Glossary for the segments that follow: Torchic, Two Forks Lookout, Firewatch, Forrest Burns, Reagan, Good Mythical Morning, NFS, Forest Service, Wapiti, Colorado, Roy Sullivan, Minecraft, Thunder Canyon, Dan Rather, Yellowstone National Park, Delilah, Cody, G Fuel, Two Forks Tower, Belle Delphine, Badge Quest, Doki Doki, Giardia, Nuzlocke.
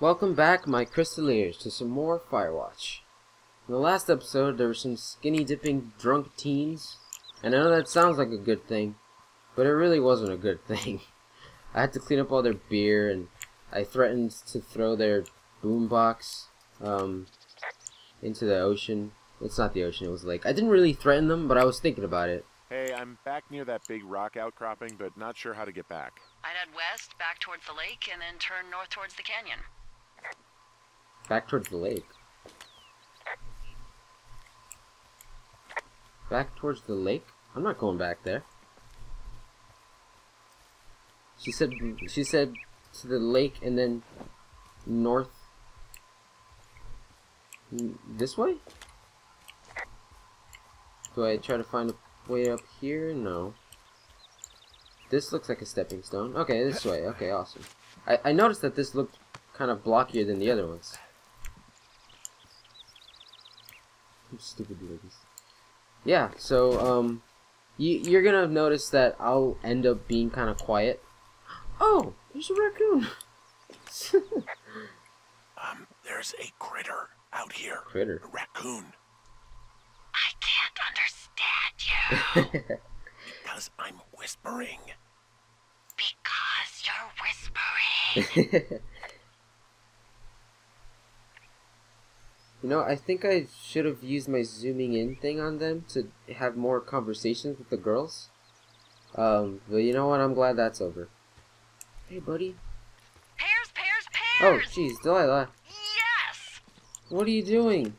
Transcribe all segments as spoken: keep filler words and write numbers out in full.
Welcome back, my crystalliers, to some more Firewatch. In the last episode, there were some skinny-dipping drunk teens, and I know that sounds like a good thing, but it really wasn't a good thing. I had to clean up all their beer, and I threatened to throw their boombox um, into the ocean. It's not the ocean, it was a lake. I didn't really threaten them, but I was thinking about it. Hey, I'm back near that big rock outcropping, but not sure how to get back. I'd head west, back towards the lake, and then turn north towards the canyon. Back towards the lake. Back towards the lake? I'm not going back there. She said she said to the lake and then north. This way? Do I try to find a way up here? No. This looks like a stepping stone. Okay, this way. Okay, awesome. I, I noticed that this looked kind of blockier than the other ones. I'm stupid to do this. Yeah, so um, you, you're gonna notice that I'll end up being kind of quiet. Oh, there's a raccoon. um, there's a critter out here. Critter. A raccoon. I can't understand you. Because I'm whispering. Because you're whispering. You know, I think I should have used my zooming in thing on them to have more conversations with the girls. Um, but you know what? I'm glad that's over. Hey, buddy. Pears, pears, pears! Oh, jeez, Delilah. Yes! What are you doing?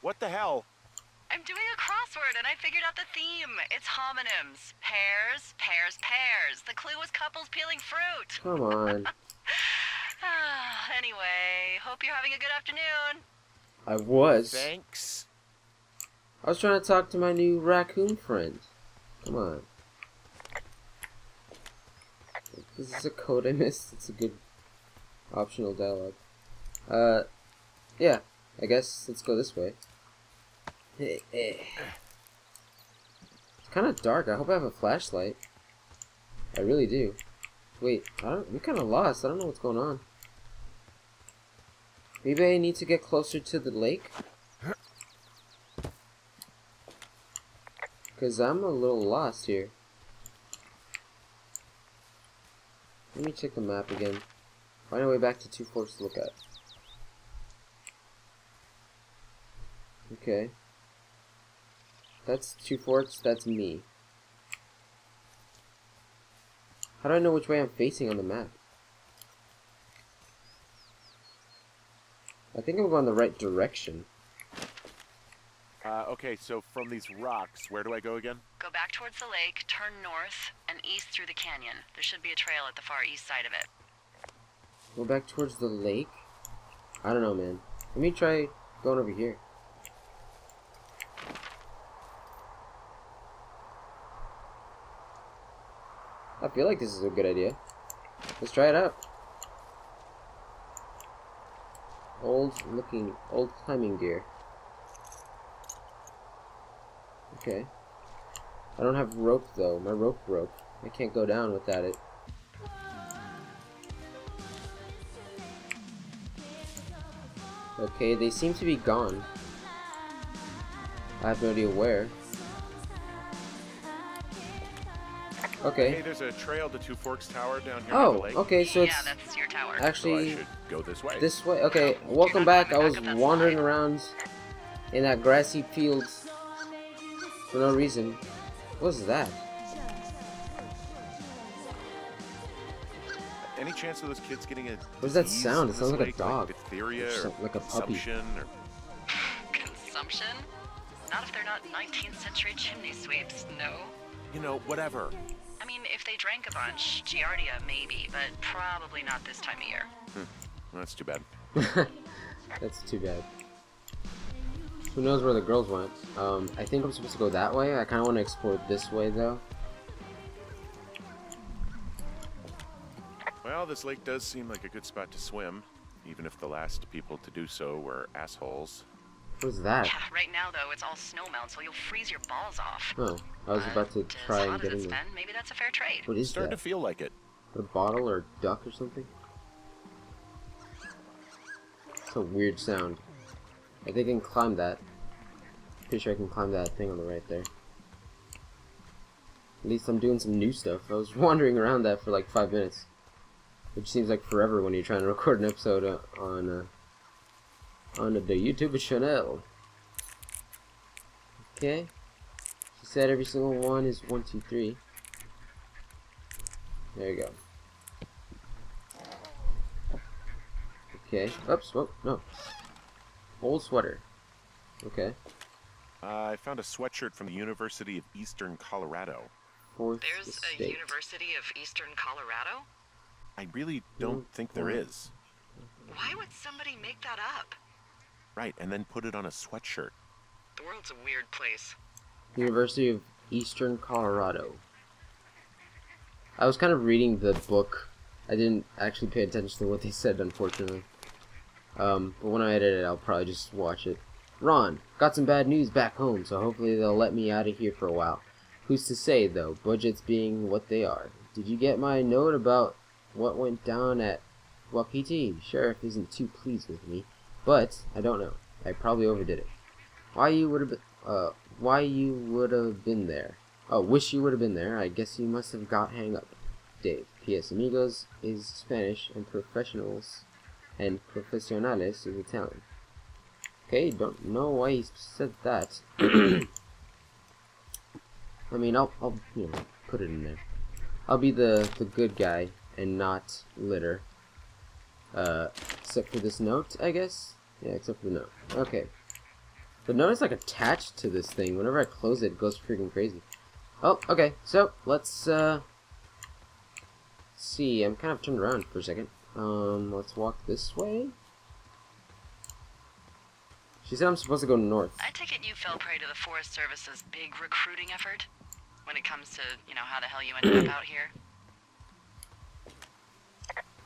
What the hell? I'm doing a crossword and I figured out the theme. It's homonyms. Pears, pears, pears. The clue was couples peeling fruit. Come on. Anyway, hope you're having a good afternoon. I was. Thanks. I was trying to talk to my new raccoon friend. Come on. This is a code I missed. It's a good optional dialogue. Uh, yeah. I guess let's go this way. It's kind of dark. I hope I have a flashlight. I really do. Wait, I don't, I'm kind of lost. I don't know what's going on. Maybe I need to get closer to the lake? Because I'm a little lost here. Let me check the map again. Find our way back to Two Forks Lookout. Okay. That's Two Forks, that's me. How do I know which way I'm facing on the map? I think I'm going the right direction. Uh, okay, so from these rocks, where do I go again? Go back towards the lake, turn north, and east through the canyon. There should be a trail at the far east side of it. Go back towards the lake? I don't know, man. Let me try going over here. I feel like this is a good idea. Let's try it out. Old looking, old climbing gear. Okay. I don't have rope though. My rope broke. I can't go down without it. Okay, they seem to be gone. I have no idea where. Okay. Hey, there's a trail to Two Forks Tower down here. Oh, the lake. Okay, so it's yeah, that's your tower. Actually so I should go this way. This way. Okay, no, welcome back. I was wandering slide. around in that grassy field for no reason. What's that? Any chance of those kids getting a What's that sound? It sounds like a dog. Like, like a puppy. Consumption? Or... Consumption? Not if they're not nineteenth century chimney sweeps. No. You know, whatever. I mean, if they drank a bunch, Giardia maybe, but probably not this time of year. Hmm. Well, that's too bad. That's too bad. Who knows where the girls went? Um, I think I'm supposed to go that way. I kind of want to explore this way, though. Well, this lake does seem like a good spot to swim. even if the last people to do so were assholes. What's that? Yeah, right now though, it's all snowmelt, so you'll freeze your balls off. Oh, I was about to try and get in there. Maybe that's a fair trade. What is that? Starting to feel like it. A bottle or a duck or something? It's a weird sound. I think I can climb that. Pretty sure I can climb that thing on the right there. At least I'm doing some new stuff. I was wandering around that for like five minutes. Which seems like forever when you're trying to record an episode uh, on uh, on the YouTube channel. Okay. She said every single one is one, two, three. There you go. Okay. Oops. Whoa. No. Old sweater. Okay. Uh, I found a sweatshirt from the University of Eastern Colorado. Fourth There's State. A University of Eastern Colorado? I really don't mm-hmm. think there is. Why would somebody make that up? Right, and then put it on a sweatshirt. The world's a weird place. University of Eastern Colorado. I was kind of reading the book. I didn't actually pay attention to what they said, unfortunately. Um, but when I edit it, I'll probably just watch it. Ron, got some bad news back home, so hopefully they'll let me out of here for a while. Who's to say, though, budgets being what they are. Did you get my note about what went down at Wapiti? Sheriff isn't too pleased with me, but I don't know. I probably overdid it. Why you would have uh, why you would have been there? Oh, wish you would have been there. I guess you must have got hang up. Dave. P S. Amigos is Spanish, and professionals and profesionales is Italian. Okay, don't know why he said that. I mean, I'll, I'll, you know, put it in there. I'll be the, the good guy and not litter. Uh, except for this note, I guess? Yeah, except for the note. Okay. The note is, like, attached to this thing. Whenever I close it, it goes freaking crazy. Oh, okay. So, let's, uh... see. I'm kind of turned around for a second. Um, let's walk this way. She said I'm supposed to go north. I take it you fell prey to the Forest Service's big recruiting effort? When it comes to, you know, how the hell you ended up out here?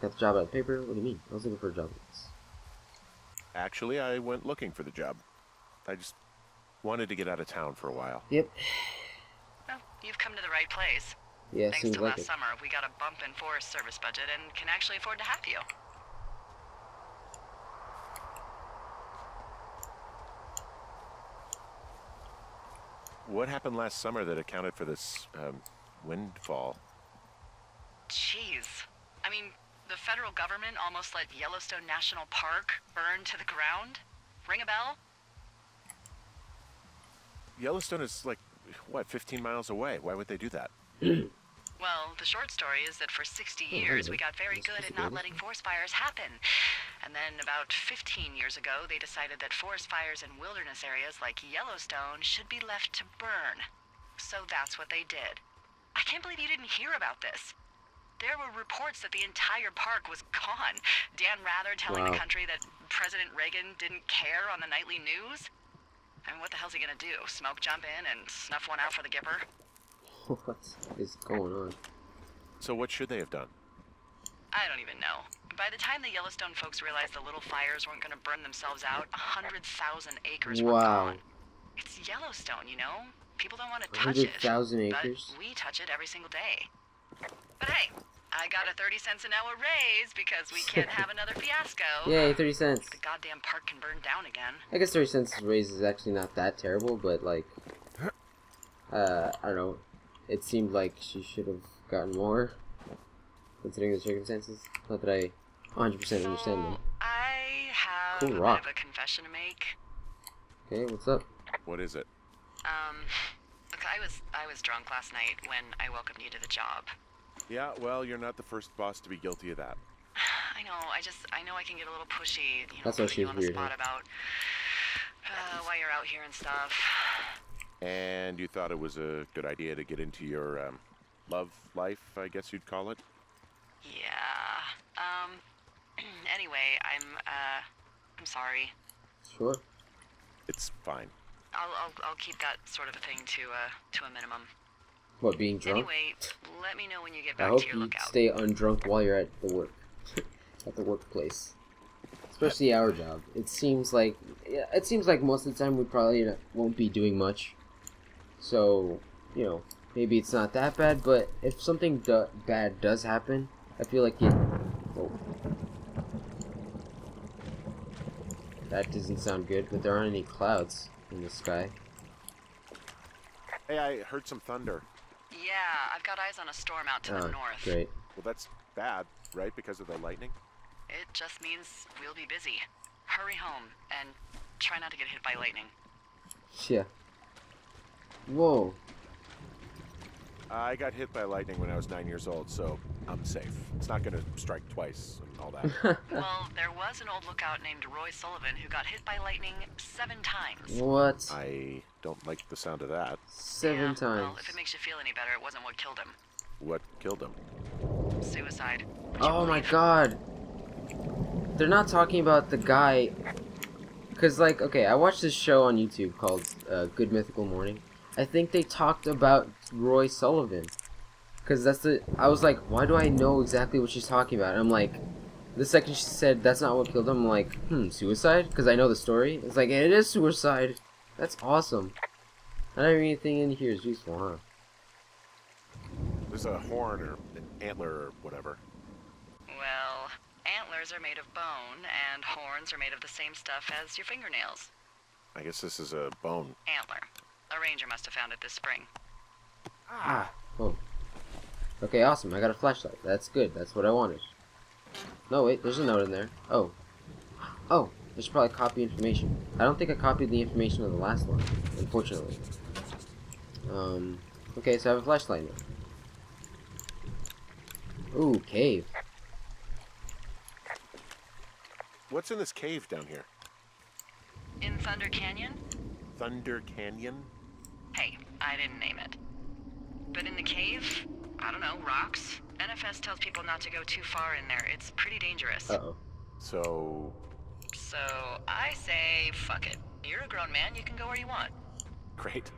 Got the job out of paper? What do you mean? I was looking for a job. Actually, I went looking for the job. I just wanted to get out of town for a while. Yep. Well, you've come to the right place. Yeah, Thanks seems to like last it. summer, we got a bump in Forest Service budget and can actually afford to have you. What happened last summer that accounted for this um, windfall? Jeez. I mean, the federal government almost let Yellowstone National Park burn to the ground? Ring a bell? Yellowstone is like, what, fifteen miles away? Why would they do that? Well, the short story is that for sixty years, we got very good at not letting forest fires happen. And then about fifteen years ago, they decided that forest fires in wilderness areas like Yellowstone should be left to burn. So that's what they did. I can't believe you didn't hear about this. There were reports that the entire park was gone. Dan Rather telling wow. the country that President Reagan didn't care on the nightly news. I mean, what the hell's he gonna do? Smoke jump in and snuff one out for the gipper? What is going on? So what should they have done? I don't even know. By the time the Yellowstone folks realized the little fires weren't going to burn themselves out, one hundred thousand acres wow. were gone. It's Yellowstone, you know? People don't want to touch it. one hundred thousand acres? But we touch it every single day. But hey, I got a thirty cents an hour raise because we can't have another fiasco. Yay, thirty cents. The goddamn park can burn down again. I guess thirty cents raise is actually not that terrible, but like... Uh, I don't know. It seemed like she should have gotten more, considering the circumstances. Not that I one hundred percent so understand them. I have, cool rock. I have a confession to make. Okay, what's up? What is it? Um, look, I was I was drunk last night when I welcomed you to the job. Yeah, well, you're not the first boss to be guilty of that. I know. I just I know I can get a little pushy. You know, That's why she's on weird. The spot huh? about uh, why you're out here and stuff. And you thought it was a good idea to get into your um, love life, I guess you'd call it? Yeah. Um. Anyway, I'm uh, I'm sorry. Sure. It's fine. I'll I'll I'll keep that sort of a thing to uh to a minimum. What, being drunk? Anyway, let me know when you get back to your lookout. I hope you stay undrunk while you're at the work, at the workplace. especially our job. It seems like it seems like most of the time we probably won't be doing much. So, you know, maybe it's not that bad, but if something do bad does happen, I feel like it... Oh. That doesn't sound good, but there aren't any clouds in the sky. Hey, I heard some thunder. Yeah, I've got eyes on a storm out to oh, the north. Great. Well, that's bad, right, because of the lightning? It just means we'll be busy. Hurry home, and try not to get hit by lightning. Yeah. Whoa. I got hit by lightning when I was nine years old, so I'm safe. It's not going to strike twice and all that. Well, there was an old lookout named Roy Sullivan who got hit by lightning seven times. What? I don't like the sound of that. Seven yeah, times. Well, if it makes you feel any better, it wasn't what killed him. What killed him? Suicide. Oh my god. They're not talking about the guy. Because, like, okay, I watched this show on YouTube called uh, Good Mythical Morning. I think they talked about Roy Sullivan, because that's the, I was like, why do I know exactly what she's talking about? And I'm like, the second she said that's not what killed him, I'm like, hmm, suicide? Because I know the story. It's like, it is suicide. That's awesome. Not anything in here is useful, huh? There's a horn or an antler or whatever. Well, antlers are made of bone, and horns are made of the same stuff as your fingernails. I guess this is a bone. Antler. A ranger must have found it this spring. Ah, oh. Okay, awesome. I got a flashlight. That's good. That's what I wanted. No, wait. There's a note in there. Oh. Oh, I should probably copy information. I don't think I copied the information of the last one, unfortunately. Um. Okay, so I have a flashlight now. Ooh, cave. What's in this cave down here? In Thunder Canyon? Thunder Canyon? Hey, I didn't name it. But in the cave, I don't know, rocks? N F S tells people not to go too far in there. It's pretty dangerous. Uh-oh. So... So, I say, fuck it. You're a grown man, you can go where you want. Great.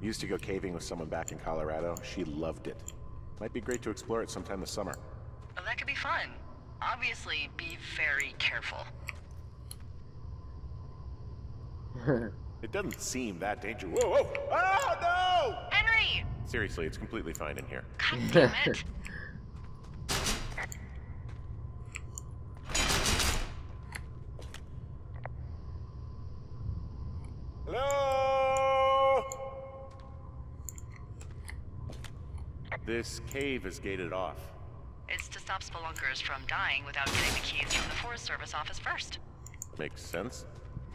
Used to go caving with someone back in Colorado. She loved it. Might be great to explore it sometime this summer. Well, that could be fun. Obviously, be very careful. It doesn't seem that dangerous. Whoa, whoa! Oh, no! Henry! Seriously, it's completely fine in here. God damn it. Hello? This cave is gated off. It's to stop spelunkers from dying without getting the keys from the Forest Service office first. Makes sense.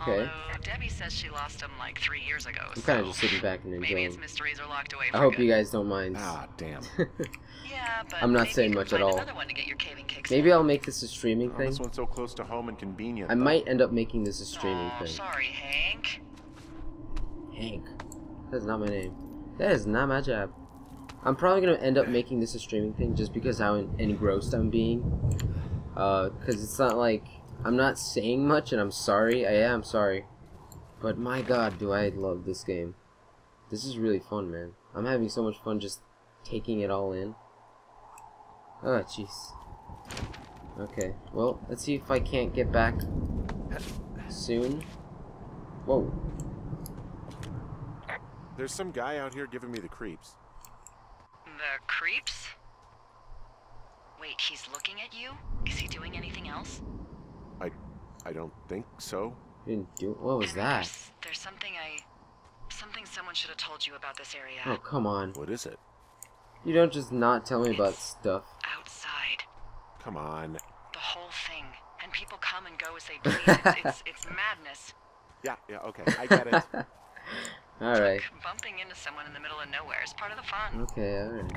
Okay. Although Debbie says she lost him like three years ago. I'm so kind of just sitting back and enjoying. Maybe its mysteries are locked away for I hope good. You guys don't mind. Ah, damn. Yeah, but I'm not saying much at all. One to get your caving kicks maybe in. I'll make this a streaming oh, thing. This one's so close to home and convenient. I though. might end up making this a streaming oh, thing. Sorry, Hank. Hank, that's not my name. That is not my job. I'm probably gonna end up making this a streaming thing just because how engrossed I'm being. Uh, cause it's not like. I'm not saying much, and I'm sorry. I am sorry. But my god, do I love this game. This is really fun, man. I'm having so much fun just taking it all in. Oh, jeez. Okay, well, let's see if I can't get back soon. Whoa. There's some guy out here giving me the creeps. The creeps? Wait, he's looking at you? Is he doing anything else? I, I don't think so. You didn't do. What was that? There's, there's something I, something someone should have told you about this area. Oh come on. What is it? You don't just not tell me it's about stuff. Outside. Come on. The whole thing, and people come and go as they please. it's, it's, it's madness. Yeah, yeah, okay, I get it. All like right. Bumping into someone in the middle of nowhere is part of the fun. Okay, all right.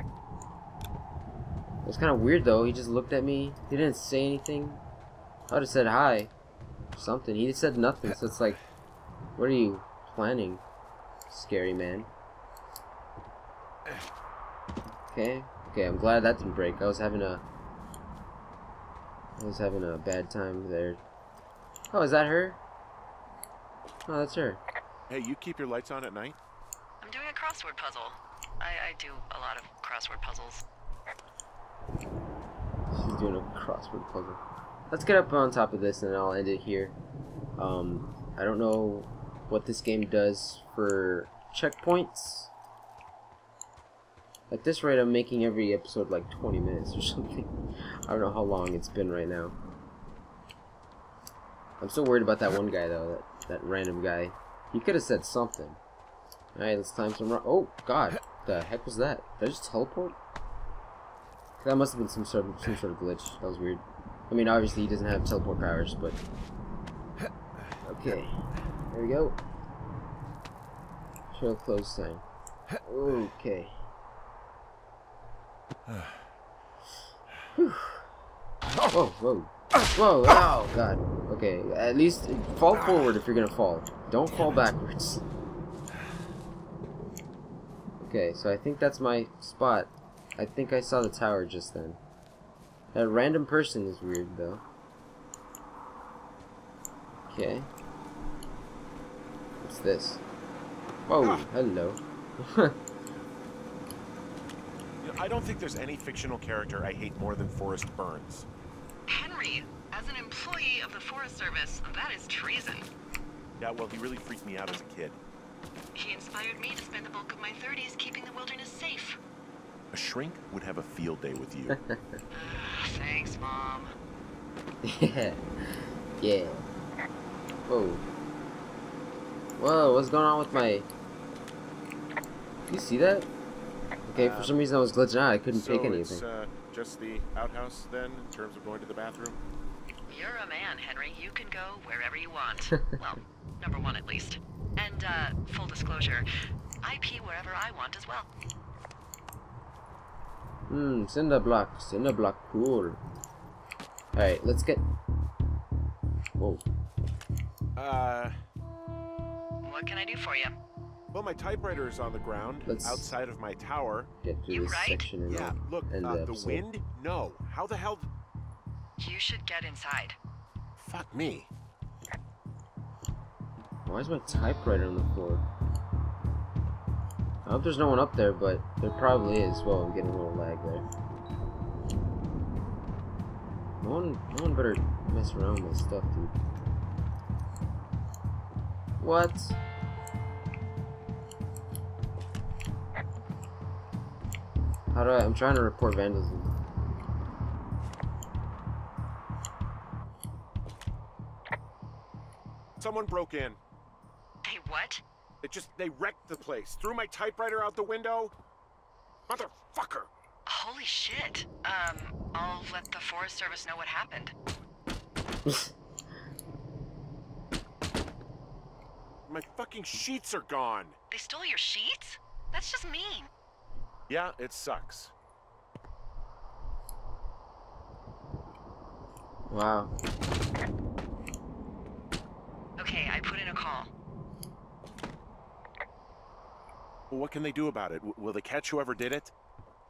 It was kind of weird though. He just looked at me. He didn't say anything. I would have said hi, or something. He just said nothing, so it's like, what are you planning, scary man? Okay, okay. I'm glad that didn't break. I was having a, I was having a bad time there. Oh, is that her? Oh, that's her. Hey, you keep your lights on at night? I'm doing a crossword puzzle. I I do a lot of crossword puzzles. She's doing a crossword puzzle. let's get up on top of this and I'll end it here. Um, I don't know what this game does for checkpoints. At this rate, I'm making every episode like twenty minutes or something. I don't know how long it's been right now. I'm still worried about that one guy though, that, that random guy. He could have said something. Alright, let's climb some rock. Oh, God. The heck was that? Did I just teleport? That must have been some sort, of, some sort of glitch. That was weird. I mean, obviously he doesn't have teleport powers, but... Okay. There we go. Trail closed sign. Okay. Whew. Whoa, whoa. Whoa, ow, God. Okay, at least fall forward if you're gonna fall. Don't fall backwards. Okay, so I think that's my spot. I think I saw the tower just then. That random person is weird, though. Okay. What's this? Whoa, hello. You know, I don't think there's any fictional character I hate more than Forrest Burns. Henry, as an employee of the Forest Service, that is treason. Yeah, well, he really freaked me out as a kid. He inspired me to spend the bulk of my thirties keeping the wilderness safe. A shrink would have a field day with you. Thanks, Mom. Yeah. Yeah. Whoa. Whoa, what's going on with my... You see that? Okay, uh, for some reason I was glitching out. I couldn't so pick anything. It's, uh, just the outhouse, then, in terms of going to the bathroom? You're a man, Henry. You can go wherever you want. Well, number one at least. And, uh, full disclosure, I pee wherever I want as well. Hmm, cinder block, cinder block, cool. Alright, let's get... Whoa. Uh... What can I do for you? Well, my typewriter is on the ground, let's outside of my tower. Get to you this right? section and Yeah, look, end uh, the, the wind? No. How the hell... You should get inside. Fuck me. Why is my typewriter on the floor? I hope there's no one up there, but there probably is. Well, I'm getting a little lag there. No one, no one better mess around with stuff, dude. What? How do I... I'm trying to report vandalism. Someone broke in. They what? They just, they wrecked the place. Threw my typewriter out the window. Motherfucker. Holy shit. Um, I'll let the Forest Service know what happened. My fucking sheets are gone. They stole your sheets? That's just mean. Yeah, it sucks. Wow. Okay, I put in a call. Well, what can they do about it? W will they catch whoever did it?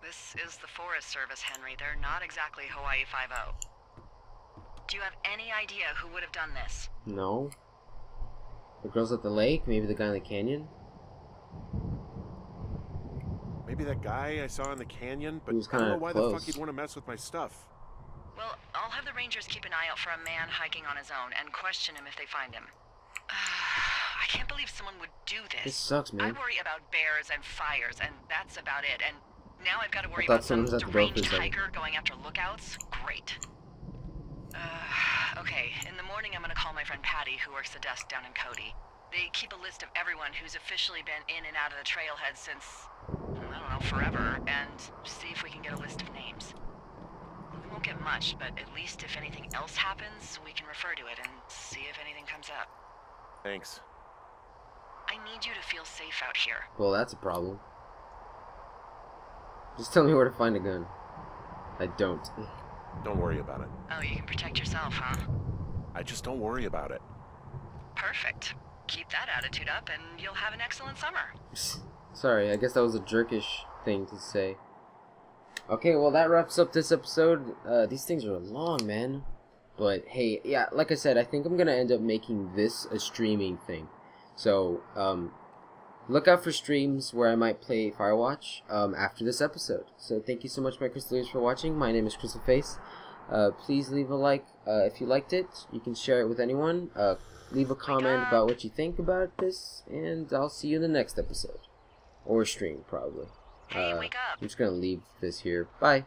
This is the Forest Service, Henry. They're not exactly Hawaii Five-O. Do you have any idea who would have done this? No. The girls at the lake? Maybe the guy in the canyon? Maybe that guy I saw in the canyon, but I don't know why close. the fuck he'd want to mess with my stuff. Well, I'll have the Rangers keep an eye out for a man hiking on his own and question him if they find him. I can't believe someone would do this. This sucks, man. I worry about bears and fires, and that's about it. And now I've got to worry about some deranged hiker going after lookouts. Great. Uh, okay, in the morning I'm going to call my friend Patty, who works the desk down in Cody. They keep a list of everyone who's officially been in and out of the trailhead since, I don't know, forever, and see if we can get a list of names. We won't get much, but at least if anything else happens, we can refer to it and see if anything comes up. Thanks. I need you to feel safe out here. Well, that's a problem. Just tell me where to find a gun. I don't. Don't worry about it. Oh, you can protect yourself, huh? I just don't worry about it. Perfect. Keep that attitude up and you'll have an excellent summer. Sorry, I guess that was a jerkish thing to say. Okay, well, that wraps up this episode. Uh, these things are long, man. But, hey, yeah, like I said, I think I'm going to end up making this a streaming thing. So, um, look out for streams where I might play Firewatch um, after this episode. So thank you so much, my Crystal Ears, for watching. My name is Crystal Face, Uh, please leave a like uh, if you liked it. You can share it with anyone. Uh, leave a comment about what you think about this, and I'll see you in the next episode. Or stream, probably. Uh, I'm just going to leave this here. Bye.